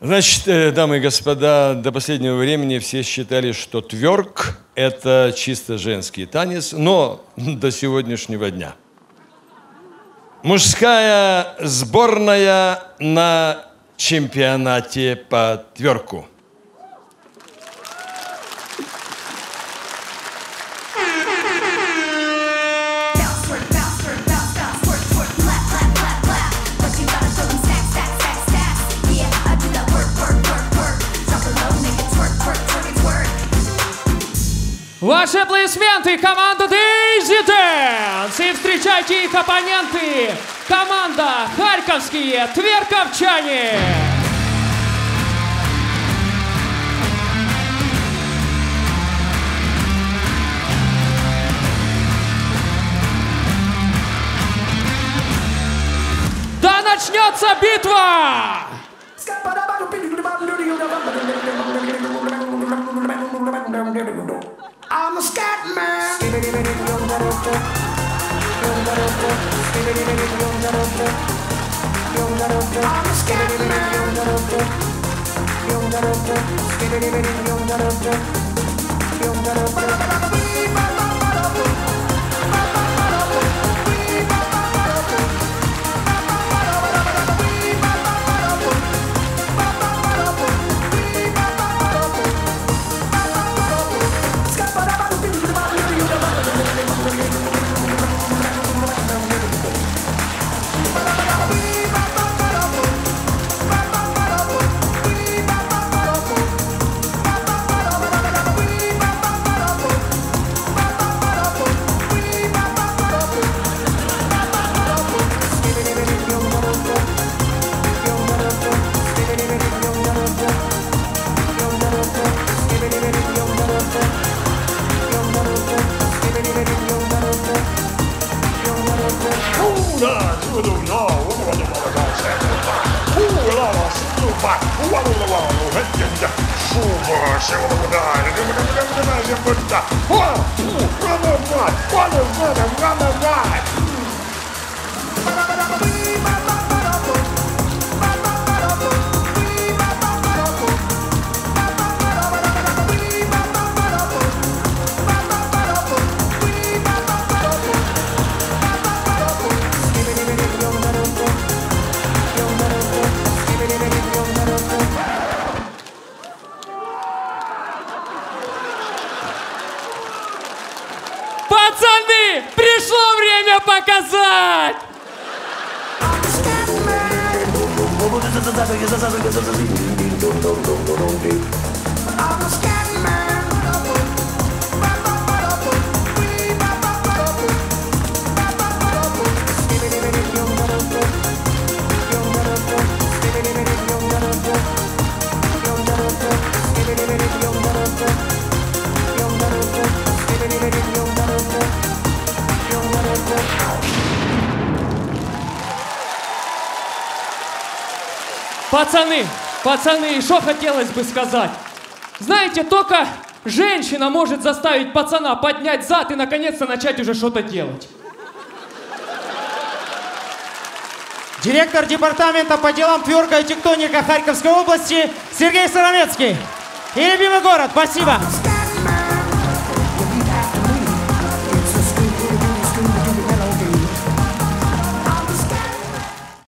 Значит, дамы и господа, до последнего времени все считали, что тверк – это чисто женский танец, но до сегодняшнего дня. Мужская сборная на чемпионате по тверку. Ваши аплодисменты, команда Дейзи Дэнс! И встречайте их оппоненты, команда Харьковские тверковчане! Да начнется битва! I'm a scat man. I'm a scat man. Пацаны, еще хотелось бы сказать. Знаете, только женщина может заставить пацана поднять зад и наконец-то начать уже что-то делать. Директор департамента по делам тверка и тектоника Харьковской области Сергей Саронецкий. И любимый город, спасибо.